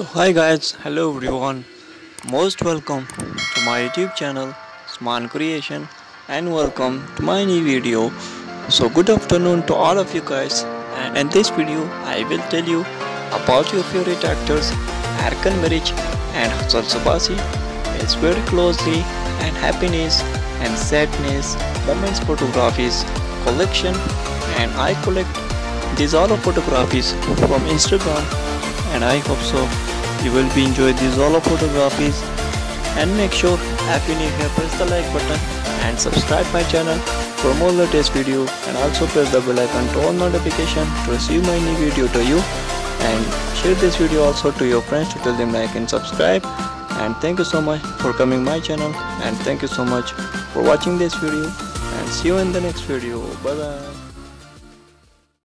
So hi guys, hello everyone, most welcome to my YouTube channel Usman Creation and welcome to my new video. So good afternoon to all of you guys, and in this video I will tell you about your favorite actors Erkan Meriç and Hazal Subaşi is very closely and happiness and sadness moments photographies collection, and I collect these all of photographies from Instagram, and I hope so you will be enjoy these all of photographies. And make sure if you new here, press the like button and subscribe my channel for more latest video, and also press the bell icon to all notification to receive my new video to you, and share this video also to your friends to tell them like and subscribe. And thank you so much for coming my channel, and thank you so much for watching this video, and see you in the next video. Bye bye.